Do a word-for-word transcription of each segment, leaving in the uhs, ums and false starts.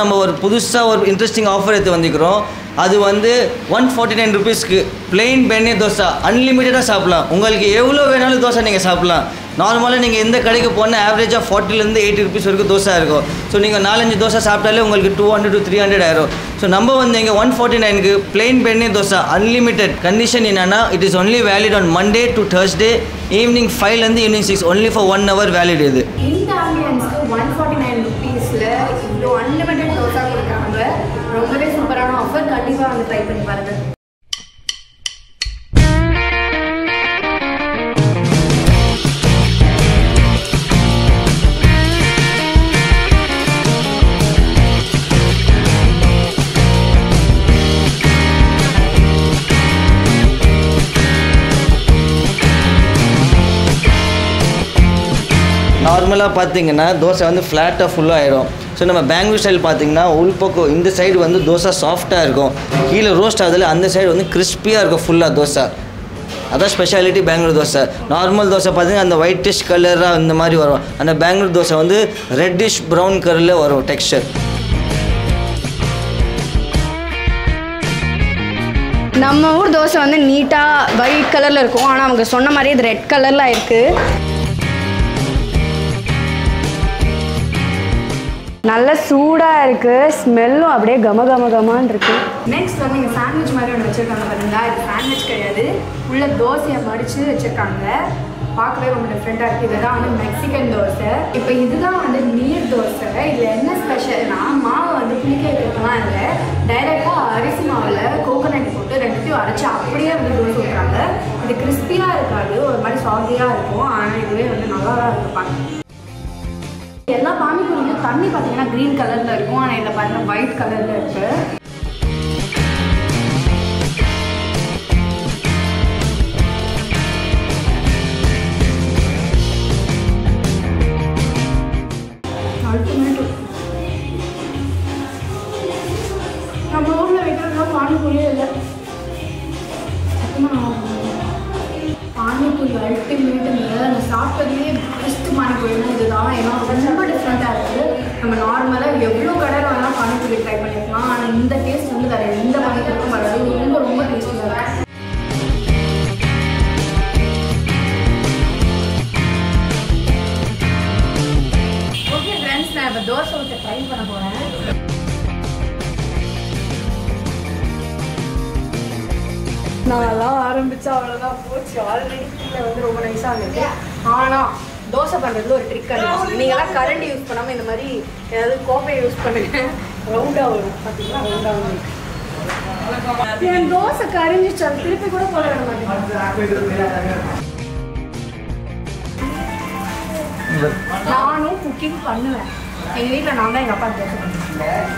நம்ம ஒரு புதுசா ஒரு இன்ட்ரஸ்டிங் ஆஃபர் எடுத்து வந்திருக்கோம். அது வந்து நூற்று நாற்பத்தி ஐந்து ரூபாய்க்கு ப்ளைன் பென்னே தோசை அன்லிமிட்டடா சாப்பிடலாம். உங்களுக்கு எவ்வளவு வேணாலும் தோசை நீங்க சாப்பிடலாம். நார்மலா நீங்க எந்த கடைக்கு போனா एवरेज நாற்பது ல இருந்து எண்பது ரூபாய் வரைக்கும் தோசை இருக்கும். சோ நீங்க நாலஞ்சு தோசை சாப்பிட்டாலே உங்களுக்கு இருநூறு டு மூன்று நூறு ஆயிரும். சோ நம்ம வந்து இங்க நூற்று நாற்பத்தி ஐந்து க்கு plain benne dosa unlimited. Condition என்னன்னா it is only valid on Monday to Thursday evening ஐந்து ல இருந்து evening ஆறு only for one hour valid இது. இந்த ஆம்பியன்ஸ்க்கு நூற்று நாற்பத்தி ஐந்து ரூபாய்ல இவ்ளோ அன்லிமிட்டட் தோசை கொடுக்காங்க. ரொம்பவே சூப்பரான ஆஃபர். கண்டிப்பா வந்து ட்ரை பண்ணி பாருங்க. நார்மலா பாத்தீங்கன்னா தோசை வந்து ஃப்ளாட்டா ஃபுல்லா ஆயிடும். சோ நம்ம பெங்களூர் ஸ்டைல் பாத்தீங்கன்னா உள்பக்கம் இந்த சைடு வந்து தோசை சாஃப்ட்டா இருக்கும். கீழ ரோஸ்ட் ஆகுதுல அந்த சைடு வந்து கிறிஸ்பியா இருக்கும் ஃபுல்லா தோசை. அத ஸ்பெஷாலிட்டி பெங்களூர் தோசை. நார்மல் தோசை பாத்தீங்கன்னா அந்த ஒயிட்டிஷ் கலரா இந்த மாதிரி வரும். அந்த பெங்களூர் தோசை வந்து ரெட்டிஷ் பிரவுன் கலர்ல வரும் டெக்ஸ்சர். நம்ம ஊர் தோசை வந்து நீட்டா ஒயிட் கலர்ல இருக்கும். ஆனா அவங்க சொன்ன மாதிரி இது ரெட் கலர்ல இருக்கு. நல்லா சூடா இருக்கு. ஸ்மெல்லும் அப்படியே கம கம கமான்னு இருக்கு. நெக்ஸ்ட் வந்து இங்க சாண்ட்விச் மாதிரி ஒன்று வச்சிருக்காங்க பாருங்க. இது சாண்ட்விச் கிடையாது, உள்ள தோசையை மடிச்சு வச்சிருக்காங்க. பார்க்கவே ரொம்ப டிஃப்ரெண்டா இருக்கு. இதுதான் வந்து மெக்சிகன் தோசை. இப்போ இதுதான் வந்து நீர் தோசை. இதுல என்ன ஸ்பெஷல்னா மாவை வந்து புளிக்க வைக்கிறதுலாம் இல்லை, டைரக்டா அரிசி மாவுல கோகோனட் போட்டு ரெண்டுத்தையும் அரைச்சி அப்படியே வந்து தோசை வைக்கிறாங்க. இது கிறிஸ்பியா இருக்காது, ஒரு மாதிரி சாஃப்டியா இருக்கும். ஆனா இதுவே வந்து நல்லா தான் இருப்பாங்க. எல்லா பானிபூரியுமே தண்ணி பார்த்தீங்கன்னா கிரீன் கலரில் இருக்கும். ஆனால் இதில் பார்த்தீங்கன்னா ஒயிட் கலரில் இருக்கு. நம்ம ஊரில் வைக்கிறதுனா பானிபூரியே இல்லை. பானிபூரி அல்டிமேட் இல்லை. நம்ம சாப்பிட்டதுலேயே பானிபூரினா இதுதான். ஏன்னா ரொம்ப டிஃப்ரெண்ட்டாக இருக்குது. நம்ம நார்மலாக எவ்வளோ கடையில் வேணாலும் பானிபூரி ட்ரை பண்ணிக்கலாம். ஆனால் இந்த டேஸ்ட் வந்து வேறு எந்த பானிபூரிக்கும் வராது. ரொம்ப ரொம்ப டேஸ்ட்டாக இருக்கும். ஓகே ஃப்ரெண்ட்ஸ், நான் இப்போ தோசை ஊற்ற ட்ரை பண்ண போகிறேன். நான் எல்லாம் ஆரம்பித்தா அவ்வளோதான் போச்சு. ஆல்ரெடி கீழே வந்து ரொம்ப நைஸாக இருந்துச்சு. ஆனால் தோசை பண்ணுறதுல ஒரு ட்ரிக் ஆகிடுச்சு. நீங்களாம் கரண்டி யூஸ் பண்ணாமல் இந்த மாதிரி ஏதாவது கோப்பையை யூஸ் பண்ணுங்க. ரவுண்டாக வரும் பார்த்தீங்கன்னா. ரவுண்டாக வரும். என் தோசை கரைஞ்சிச்சு. அது திருப்பி கூட போட வேண்டாம். நானும் குக்கிங் பண்ணுவேன். எங்கள் வீட்டில் நான் தான் எங்கள் அப்பா தோசை பண்ணுவேன்.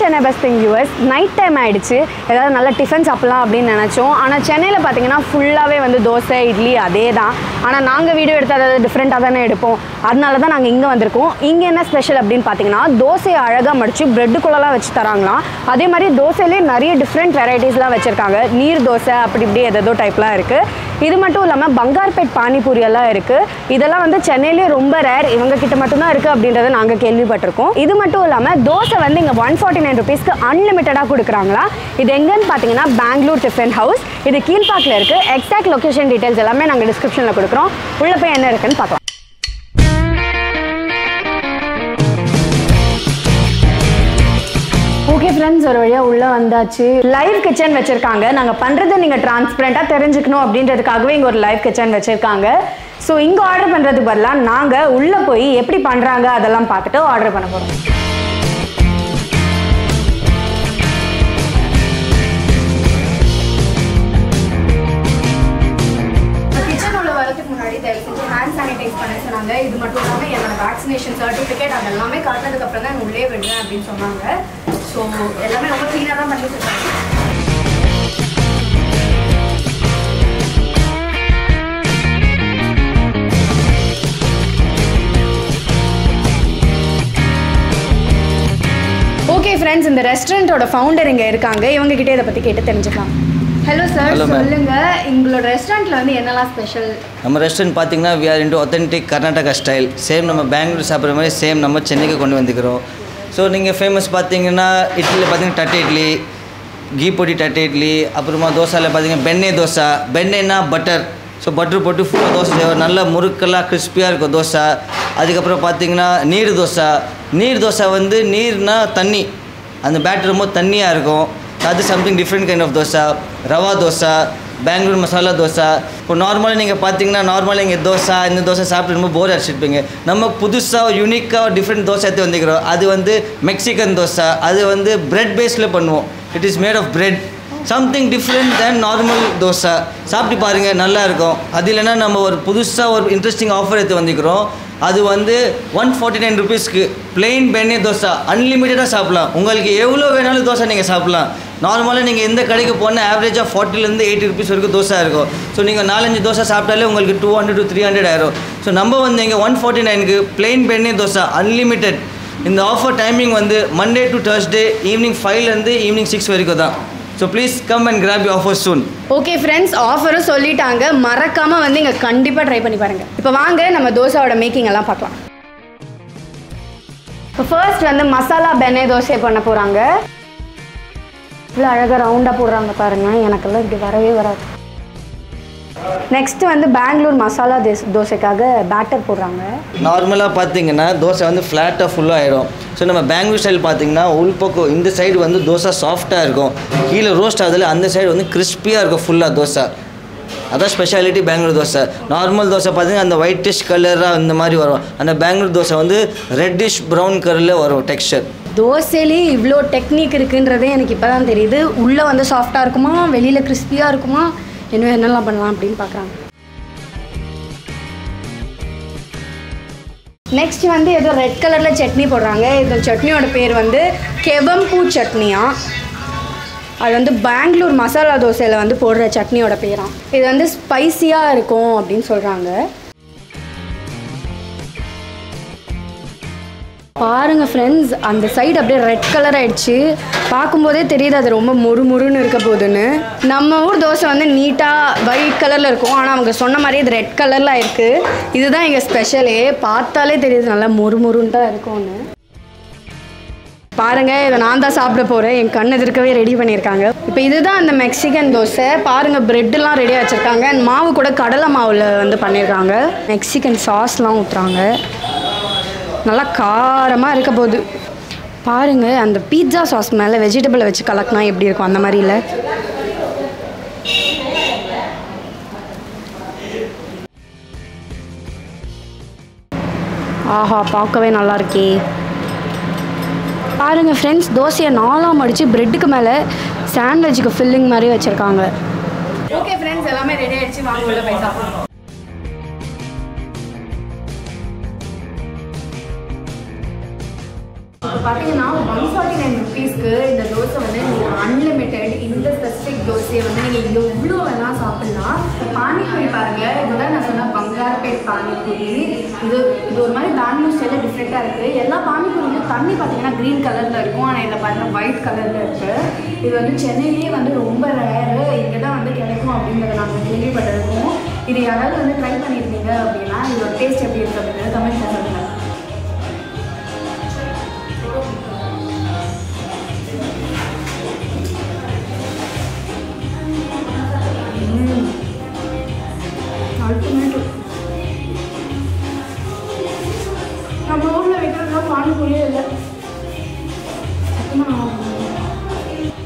Chennai bus US night time ஆகிடுச்சு. ஏதாவது நல்லா டிஃபன் சாப்பிட்லாம் அப்படின்னு நினச்சோம். ஆனால் சென்னையில் பார்த்தீங்கன்னா ஃபுல்லாகவே வந்து தோசை இட்லி அதே தான். ஆனால் நாங்கள் வீடியோ எடுத்தால் அதாவது டிஃப்ரெண்ட்டாக தானே எடுப்போம். அதனால தான் நாங்கள் இங்கே வந்திருக்கோம். இங்கே என்ன ஸ்பெஷல் அப்படின்னு பார்த்தீங்கன்னா தோசையை அழகாக மடித்து ப்ரெட்டு குள்ளலாம் வச்சு தராங்களாம். அதே மாதிரி தோசையிலே நிறைய டிஃப்ரெண்ட் வெரைட்டிஸ்லாம் வச்சுருக்காங்க. நீர் தோசை அப்படி இப்படி ஏதோ டைப்லாம் இருக்குது. இது மட்டும் இல்லாமல் பங்கார்பேட் பானிபூரி எல்லாம் இருக்குது. இதெல்லாம் வந்து சென்னையிலே ரொம்ப ரேர், இவங்கக்கிட்ட மட்டும்தான் இருக்குது அப்படின்றத நாங்கள் கேள்விப்பட்டிருக்கோம். இது மட்டும் இல்லாமல் தோசை வந்து இங்கே ஒன் ஃபார்ட்டி நைன் ருபீஸ்க்கு அன்லிமிட்டடாக கொடுக்குறாங்களா. இது எங்கேன்னு பார்த்தீங்கன்னா பெங்களூர் டிஃபன் ஹவுஸ். இது கீழ்பாக்கில் இருக்குது. எக்ஸாக்ட் லொக்கேஷன் டீட்டெயில்ஸ் எல்லாமே நாங்கள் டிஸ்கிரிப்ஷனில் கொடுக்குறோம். உள்ளே போய் என்ன இருக்குன்னு பார்க்கலாம். ஓகே ஃப்ரெண்ட்ஸ், ஒரு வழியாக உள்ளே வந்தாச்சு. லைவ் கிச்சன் வச்சுருக்காங்க. நாங்கள் பண்ணுறதை நீங்கள் டிரான்ஸ்பரண்ட்டாக தெரிஞ்சுக்கணும் அப்படின்றதுக்காகவே இங்கே ஒரு லைவ் கிச்சன் வச்சுருக்காங்க. ஸோ இங்கே ஆர்டர் பண்ணுறதுக்கு பதிலாக நாங்கள் உள்ளே போய் எப்படி பண்ணுறாங்க அதெல்லாம் பார்த்துட்டு ஆர்டர் பண்ண போகிறோம். கிச்சன் உள்ள வரதுக்கு முன்னாடி தயவு செஞ்சு ஹேண்ட் சானிடைஸ் பண்ண சொன்னாங்க. இது மட்டும் இல்லாமல் என்னோட வேக்சினேஷன் சர்டிஃபிகேட் அது எல்லாமே காட்டினதுக்கப்புறம் தான் உள்ளே விடுறேன் அப்படின்னு சொன்னாங்க. ஸோ எல்லாமே ரொம்ப க்ளீனாக தான் பண்ணி வச்சுருக்காங்க. ஓகே ஃப்ரெண்ட்ஸ், இந்த ரெஸ்டாரண்ட்டோட ஃபவுண்டர் இங்கே இருக்காங்க. இவங்ககிட்ட இதை பற்றி கேட்டு தெரிஞ்சுக்கலாம். Hello sir, hello சொல்லுங்க உங்களோட ரெஸ்டாரன்ட்ல வந்து என்னலாம் ஸ்பெஷல்? நம்ம ரெஸ்டாரன்ட் பாத்தீங்கன்னா we are into authentic Karnataka style. Same நம்ம பெங்களூர் சாப்பிடுற மாதிரி சேம் நம்ம சென்னைக்கு கொண்டு வந்திருக்கோம். சோ நீங்க ஃபேமஸ் பாத்தீங்கன்னா இட்லில பாத்தீங்கன்னா தட்டை இட்லி, கீ பொடி தட்டை இட்லி, அப்புறமா தோசால பாத்தீங்கன்னா பெண்ணே தோசா. பெண்ணேனா பட்டர். சோ பட்டர் போட்டு ஃபுல்லா தோசை செய்வோம். நல்ல முறுக்கலா கிறிஸ்பியா இருக்கும் தோசை. அதுக்கு அப்புறம் பாத்தீங்கன்னா நீர் தோசை. நீர் தோசை வந்து நீர்னா தண்ணி. அந்த பேட்டர் ரொம்ப தண்ணியா இருக்கும். அது something different kind of dosa, rava dosa, Bangalore masala dosa. இப்போ நார்மலாக நீங்கள் பார்த்தீங்கன்னா நார்மலாக இங்கே தோசை இந்த தோசை சாப்பிட்டு ரொம்ப போர் அடிச்சிருப்பீங்க. நம்ம புதுசாக யூனிக்காக டிஃப்ரெண்ட் தோசை எடுத்து வந்துக்கிறோம். அது வந்து மெக்சிகன் தோசை. அது வந்து பிரெட் பேஸில் பண்ணுவோம். It is made of bread. Something different than normal dosa. சாப்பிட்டு பாருங்கள், நல்லாயிருக்கும். அது இல்லைன்னா நம்ம ஒரு புதுசாக ஒரு இன்ட்ரெஸ்டிங் ஆஃபர் எடுத்து வந்துக்கிறோம். அது வந்து ஒன் ஃபார்ட்டி நைன் ருபீஸ்க்கு பிளெயின் பெண்ணே தோசை அன்லிமிட்டடாக சாப்பிட்லாம். உங்களுக்கு எவ்வளோ வேணாலும் தோசை நீங்கள் சாப்பிட்லாம். நார்மலாக நீங்கள் எந்த கடைக்கு போனால் ஆவரேஜாக ஃபார்ட்டிலேருந்து எயிட்டி ருபீஸ் வரைக்கும் தோசை இருக்கும். ஸோ நீங்கள் நாலஞ்சு தோசை சாப்பிட்டாலே உங்களுக்கு two hundred to three hundred ஆயிரும். ஸோ நம்ம வந்து இங்கே ஒன் ஃபார்ட்டி நைனுக்கு பிளெயின் பெண்ணே தோசை அன்லிமிட்டட். இந்த ஆஃபர் டைமிங் வந்து மண்டே டு தேர்ஸ்டே ஈவினிங் ஃபைவ்லேருந்து ஈவினிங் சிக்ஸ் வரைக்கும் தான். So please come and grab your offer soon. Okay friends, offer சொல்லிட்டாங்க. மறக்காம வந்து இங்க கண்டிப்பா ட்ரை பண்ணி பாருங்க. இப்போ வாங்க நம்ம தோசாவோட மேக்கிங் எல்லாம் பார்க்கலாம். ஃபர்ஸ்ட் வந்து மசாலா பெனே தோசை பண்ண போறாங்க. இவ்வளவு அழகா ரவுண்டா போடுறாங்க பாருங்க. எனக்கெல்லாம் இப்படி வரவே வராது. நெக்ஸ்ட் வந்து பெங்களூர் மசாலா தோசைக்காக பேட்டர் போடுறாங்க. நார்மலா பாத்தீங்கன்னா தோசை வந்து ஃபிளாட்டா ஃபுல்லா ஆயிடும். ஸோ நம்ம பெங்களூர் ஸ்டைல் பார்த்தீங்கன்னா உள்பக்கம் இந்த சைடு வந்து தோசை சாஃப்டாக இருக்கும், கீழே ரோஸ்ட் ஆகுதுல அந்த சைடு வந்து கிறிஸ்பியாக இருக்கும் ஃபுல்லாக தோசை. அதான் ஸ்பெஷாலிட்டி பெங்களூர் தோசை. நார்மல் தோசை பார்த்தீங்கன்னா அந்த ஒயிட்டிஷ் கலராக இந்த மாதிரி வரும். அந்த பெங்களூர் தோசை வந்து ரெட்டிஷ் ப்ரௌன் கலரில் வரும் டெக்ஸ்சர். தோசையிலேயே இவ்வளோ டெக்னிக் இருக்குன்றதே எனக்கு இப்போ தான் தெரியுது. உள்ளே வந்து சாஃப்டாக இருக்குமா, வெளியில் கிறிஸ்பியாக இருக்குமா, இன்னும் என்னெல்லாம் பண்ணலாம் அப்படின்னு பார்க்குறாங்க. நெக்ஸ்ட் வந்து ஏதோ ரெட் கலரில் சட்னி போடுறாங்க. இந்த சட்னியோட பேர் வந்து கெவம்பூ சட்னியா. அது வந்து பெங்களூர் மசாலா தோசையில் வந்து போடுற சட்னியோட பேராம். இது வந்து ஸ்பைஸியாக இருக்கும் அப்படின்னு சொல்கிறாங்க. பாருங்கள் ஃப்ரெண்ட்ஸ், அந்த சைடு அப்படியே ரெட் கலர் ஆகிடுச்சு. பார்க்கும்போதே தெரியுது அது ரொம்ப மொறு மொறுன்னு இருக்க போகுதுன்னு. நம்ம ஊர் தோசை வந்து நீட்டாக ஒயிட் கலரில் இருக்கும், ஆனால் அவங்க சொன்ன மாதிரி இது ரெட் கலரில் இருக்குது. இதுதான் எங்கள் ஸ்பெஷலே. பார்த்தாலே தெரியுது நல்லா மொறு மொறுன்னு தான் இருக்கும்னு. பாருங்கள், இதை நான் தான் சாப்பிட போகிறேன். என் கண் எதிர்க்கவே ரெடி பண்ணியிருக்காங்க. இப்போ இதுதான் அந்த மெக்சிகன் தோசை. பாருங்கள், ப்ரெட்டெலாம் ரெடியாக வச்சுருக்காங்க. மாவு கூட கடலை மாவில் வந்து பண்ணியிருக்காங்க. மெக்சிகன் சாஸ்லாம் ஊற்றுறாங்க. நல்லா காரமாக இருக்க போகுது. பாருங்கள், அந்த பீட்சா சாஸ் மேலே வெஜிடபிளை வச்சு கலக்கினா எப்படி இருக்கும் அந்த மாதிரில. ஆஹா, பார்க்கவே நல்லா இருக்கே. பாருங்கள் ஃப்ரெண்ட்ஸ், தோசையை நாலாம் அடித்து ப்ரெட்டுக்கு மேலே சாண்ட்விச்சுக்கு ஃபில்லிங் மாதிரி வச்சுருக்காங்க. ஓகே ஃப்ரெண்ட்ஸ், எல்லாமே ரெடி ஆகிடுச்சு. வாங்க போய் சாப்பிடுவோம். பார்த்தீங்கன்னா ஒன் ஃபார்ட்டி நைன் ருபீஸ்க்கு இந்த தோசை வந்து நீங்கள் அன்லிமிட்டெட் இந்த ஸ்பெசிஃபிக் தோசையை வந்து நீங்கள் இங்கே எவ்வளோ வேணால் சாப்பிட்லாம். பானிபூரி பாருங்கள், இதெல்லாம் நான் சொன்ன பங்கார்பேட் பானிபூரி. இது இது ஒரு மாதிரி பெங்களூர் ஸ்டைலில் டிஃப்ரெண்ட்டாக இருக்குது. எல்லா பானிபூரியும் தண்ணி பார்த்தீங்கன்னா க்ரீன் கலரில் இருக்கும், ஆனால் இதில் பார்த்தீங்கன்னா ஒயிட் கலரில் இருக்குது. இது வந்து சென்னையிலேயே வந்து ரொம்ப ரேரு, இங்கே தான் வந்து கிடைக்கும் அப்படிங்கிறத நாங்கள் கேள்விப்பட்டிருக்கோம். இது யாராவது வந்து ட்ரை பண்ணியிருந்தீங்க அப்படின்னா இதோட டேஸ்ட் எப்படி இருக்குது அப்படிங்கிறது தமிழ் சொல்லுங்கள். நம்ம ஊரில் வைக்கிறதுனா பானிபூரியே இல்லை.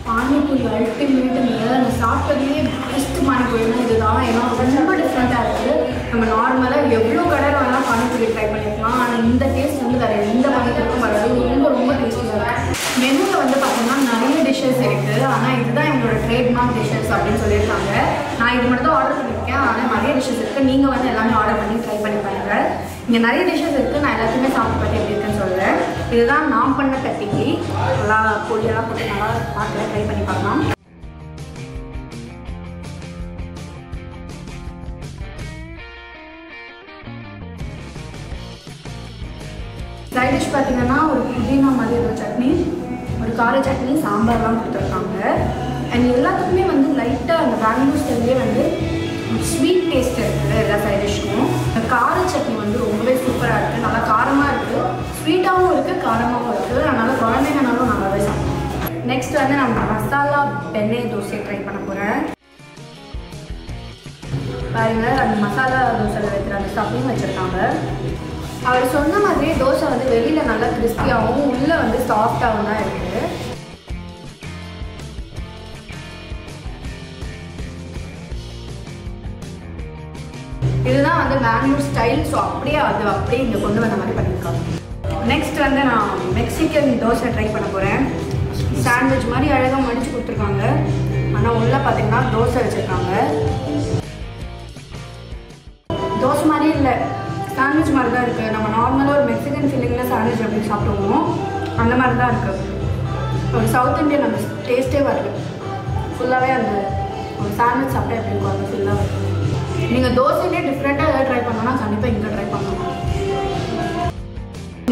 பானிபூரி அல்டிமேட்டுங்க. நம்ம சாப்பிட்டதுலேயே பெஸ்ட் பானிபூரினா இதுதான். ஏன்னா ரொம்ப டிஃப்ரெண்ட்டாக இருக்குது. நம்ம நார்மலாக எவ்வளோ கடையில் வேணாலும் பானிபூரி ட்ரை பண்ணிக்கலாம், ஆனால் இந்த டேஸ்ட் வந்து வேறு எந்த பானிபூரிக்கும் வராது. ரொம்ப ரொம்ப டேஸ்ட்டாக இருக்குது. மெனுவில் வந்து பார்த்தீங்கன்னா நிறைய டிஷ்ஷஸ் இருக்குது, ஆனால் இதுதான் என்னோட ட்ரேட்மார்க் டிஷ்ஷஸ் அப்படின்னு சொல்லியிருக்காங்க. நான் இது மட்டும் தான் ஆர்டர் பண்ணியிருக்கேன், ஆனால் நிறைய டிஷ்ஷஸ் இருக்குது. நீங்கள் வந்து எல்லாமே ஆர்டர் பண்ணி ட்ரை பண்ணி பாருங்கள். இங்கே நிறைய டிஷ்ஷஸ் இருக்குது. நான் எல்லாத்தையுமே சாப்பிட்டு பார்த்து எப்படி இருக்குன்னு சொல்கிறேன். இதுதான் நான் பண்ண கத்திக்கு. நல்லா பொடியெல்லாம் போட்டு நல்லா பார்த்து ட்ரை பண்ணி பார்க்கலாம். சைட் டிஷ் பார்த்தீங்கன்னா ஒரு புதினா மாதிரி ஒரு சட்னி, ஒரு கார சட்னி, சாம்பார்லாம் கொடுத்துருக்காங்க. And எல்லாத்துக்குமே வந்து லைட்டா அந்த பெங்களூர் ஸ்டைல்லே வந்து ஸ்வீட் டேஸ்ட் இருக்குது எல்லா சைடிஷ்க்கும். கார சட்னி வந்து ரொம்பவே சூப்பரா இருக்கு. நல்லா காரமா இருக்கு. ஸ்வீட்டாவும் இருக்கு, காரமாவும் இருக்கு. அதனால குழந்தைங்கனாலும் நல்லாவே சாப்பிடுவாங்க. நெக்ஸ்ட் வந்து நம்ம மசாலா பெனே தோசை ட்ரை பண்ண போறேன். பாருங்க அந்த மசாலா தோசைல வைக்கிற அந்த ஸ்டஃபிங் வச்சிருக்காங்க. அவர் சொன்ன மாதிரி தோசை வந்து வெளியில நல்லா கிறிஸ்பியாகவும் உள்ள வந்து சாஃப்டாகவும் தான் இருக்குது. இதுதான் வந்து பெங்களூர் ஸ்டைல். ஸோ அப்படியே அது அப்படியே இங்கே கொண்டு வந்த மாதிரி பண்ணியிருக்காங்க. நெக்ஸ்ட் வந்து நான் மெக்சிகன் தோசை ட்ரை பண்ண போகிறேன். சாண்ட்விச் மாதிரி அழகாக மடித்து கொடுத்துருக்காங்க. ஆனால் உள்ளே பார்த்தீங்கன்னா தோசை வச்சுருக்காங்க. தோசை மாதிரி இல்லை, சாண்ட்விச் மாதிரி தான் இருக்குது. நம்ம நார்மலாக ஒரு மெக்சிகன் ஃபீலிங்கில் சாண்ட்விச் அப்படின்னு சாப்பிடுவோம், அந்த மாதிரி தான் இருக்குது. ஒரு சவுத் இண்டியன் நம்ம டேஸ்ட்டே வருது. ஃபுல்லாகவே அந்த ஒரு சாண்ட்விச் சாப்பிட்டே அப்படி இருக்கும். அந்த ஃபுல்லாக வருது. நீங்கள் தோசையிலே டிஃப்ரெண்ட்டாக எதாவது ட்ரை பண்ணோன்னா கண்டிப்பாக இங்கே ட்ரை பண்ணணும்.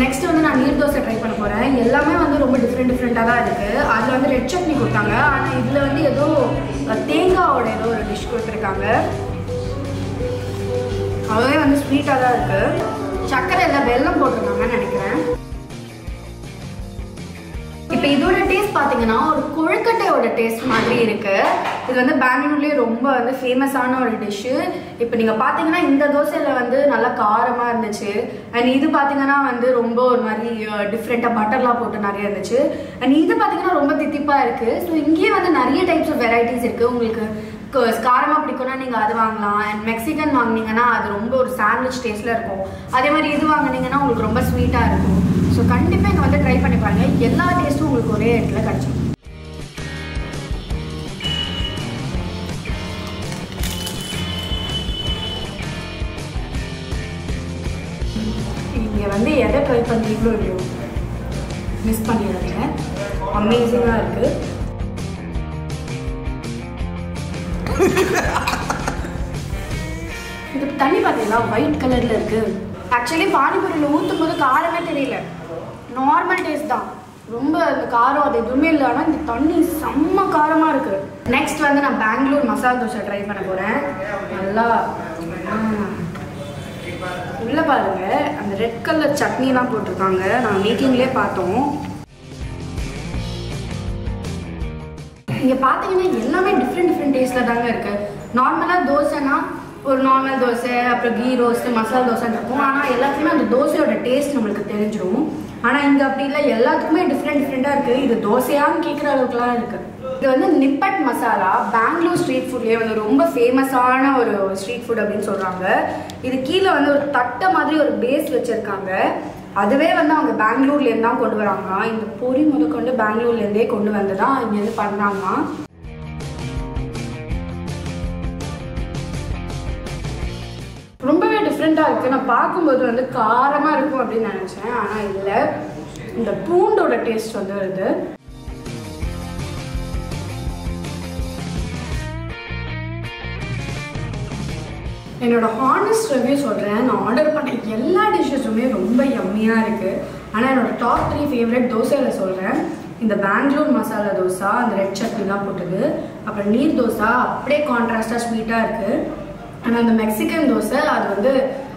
நெக்ஸ்ட் வந்து நான் நீர் தோசை ட்ரை பண்ண போகிறேன். எல்லாமே வந்து ரொம்ப டிஃப்ரெண்ட் டிஃப்ரெண்ட்டாக தான் இருக்குது. அதில் வந்து ரெட் சட்னி கொடுத்தாங்க. ஆனால் இதில் வந்து ஏதோ தேங்காவோட ஏதோ ஒரு டிஷ் கொடுத்துருக்காங்க. அதுவே வந்து ஸ்வீட்டாக தான் இருக்குது. சக்கரை எல்லாம் வெல்லம் போட்டிருக்காங்கன்னு நினைக்கிறேன். இப்போ இதோட டேஸ்ட் பார்த்தீங்கன்னா ஒரு கொழுக்கட்டையோட டேஸ்ட் மாதிரி இருக்குது. இது வந்து பெங்களூர்லேயே ரொம்ப வந்து ஃபேமஸான ஒரு டிஷ்ஷு. இப்போ நீங்கள் பார்த்தீங்கன்னா இந்த தோசையில் வந்து நல்லா காரமாக இருந்துச்சு. அண்ட் இது பார்த்தீங்கன்னா வந்து ரொம்ப ஒரு மாதிரி டிஃப்ரெண்ட்டாக பட்டர்லாம் போட்டு நிறைய இருந்துச்சு. அண்ட் இது பார்த்தீங்கன்னா ரொம்ப தித்திப்பாக இருக்குது. ஸோ இங்கேயே வந்து நிறைய டைப்ஸ் ஆஃப் வெரைட்டிஸ் இருக்குது. உங்களுக்கு காரமாக பிடிக்கும்னா நீங்கள் அது வாங்கலாம். அண்ட் மெக்சிகன் வாங்கினீங்கன்னா அது ரொம்ப ஒரு சாண்ட்விச் டேஸ்ட்டில் இருக்கும். அதே மாதிரி இது வாங்கினீங்கன்னா உங்களுக்கு ரொம்ப ஸ்வீட்டாக இருக்கும். ஸோ கண்டிப்பாக இங்கே வந்து ட்ரை பண்ணி பாருங்கள். எல்லா டேஸ்ட்டும் உங்களுக்கு ஒரே இடத்துல கிடச்சிடும். இங்கே வந்து எதை ட்ரை பண்ணுறீங்களோ இல்லையோ மிஸ் பண்ணிடுறாங்க. அமேசிங்காக இருக்குது. இது தண்ணி பார்த்தீங்களா ஒயிட் கலரில் இருக்குது. ஆக்சுவலி பானிபூரியில் ஊற்றும் போது காரமே தெரியல, நார்மல் டேஸ்ட் தான். ரொம்ப அந்த காரம் அது எதுவுமே இல்லை. ஆனால் இந்த தண்ணி செம்ம காரமாக இருக்குது. நெக்ஸ்ட் வந்து நான் பெங்களூர் மசாலா தோசை ட்ரை பண்ண போகிறேன். நல்லா உள்ளே பாருங்க அந்த ரெட் கலர் சட்னிலாம் போட்டிருக்காங்க. நான் மேக்கிங்லேயே பார்த்தோம். இங்கே பார்த்தீங்கன்னா எல்லாமே டிஃப்ரெண்ட் டிஃப்ரெண்ட் டேஸ்ட்டில் தாங்க இருக்குது. நார்மலாக தோசைனா ஒரு நார்மல் தோசை, அப்புறம் கீ ரோஸ்ட்டு, மசாலா தோசைன்னு இருக்கும். ஆனால் எல்லாத்துக்குமே அந்த தோசையோட டேஸ்ட் நம்மளுக்கு தெரிஞ்சிடும். ஆனால் இங்கே அப்படி இல்லை, எல்லாத்துக்குமே டிஃப்ரெண்ட் டிஃப்ரெண்ட்டாக இருக்குது. இது தோசையான்னு கேட்குற அளவுக்குலாம் இருக்குது. இது வந்து நிப்பட் மசாலா பெங்களூர் ஸ்ட்ரீட் ஃபுட்லேயே வந்து ரொம்ப ஃபேமஸான ஒரு ஸ்ட்ரீட் ஃபுட் அப்படின்னு சொல்கிறாங்க. இது கீழே வந்து ஒரு தட்டை மாதிரி ஒரு பேஸ் வச்சுருக்காங்க. அதுவே வந்து அவங்க பெங்களூர்லேருந்து தான் கொண்டு வராங்க. இந்த பொறி முதற்கொண்டு பெங்களூர்லேருந்தே கொண்டு வந்து தான் இங்கேருந்து பண்ணுறாங்க. ரொம்பவே டிஃப்ரெண்ட்டாக இருக்குது. நான் பார்க்கும்போது வந்து காரமாக இருக்கும் அப்படின்னு நினச்சேன். ஆனால் இல்லை, இந்த பூண்டோட டேஸ்ட் வந்து வருது. என்னோட ஹானஸ்ட் ரிவ்யூ சொல்கிறேன். நான் ஆர்டர் பண்ண எல்லா டிஷ்ஷஸுமே ரொம்ப யம்மியாக இருக்குது. ஆனால் என்னோடய டாப் த்ரீ ஃபேவரட் தோசையில் சொல்கிறேன். இந்த பெங்களூர் மசாலா தோசை, அந்த ரெட் சட்னிலாம் போட்டது, அப்புறம் நீர் தோசை அப்படியே கான்ட்ராஸ்டாக ஸ்வீட்டாக இருக்குது. ஆனால் அந்த மெக்சிகன் தோசை அது வந்து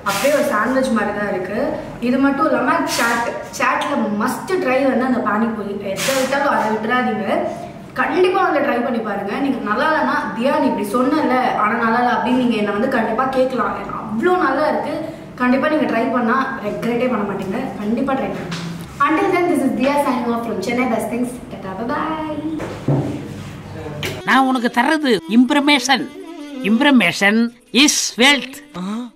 அப்படியே ஒரு சாண்ட்விச் மாதிரி தான் இருக்குது. இது மட்டும் இல்லாமல் சாட் சாட்டில் மஸ்ட்டு ட்ரை வந்து அந்த பானிபூரி. எதை விட்டாலும் அதை விட்டுறாதீங்க. கண்டிப்பாக வந்து ட்ரை பண்ணி பாருங்கள். நீங்கள் நல்லா இல்லைன்னா தியா நீ இப்படி சொன்னல ஆனால் நல்லா இல்லை அப்படின்னு நீங்கள் என்னை வந்து கண்டிப்பாக கேட்கலாம். அவ்வளோ நல்லா இருக்குது. கண்டிப்பாக நீங்கள் ட்ரை பண்ணால் ரெக்ரெட்டே பண்ண மாட்டீங்க. கண்டிப்பாக ட்ரை பண்ணுங்க. Until then, this is Diya signing off from Chennai Best Things. Ta-ta, bye-bye. நான் உனக்கு தரது இன்ஃபர்மேஷன். Information is wealth.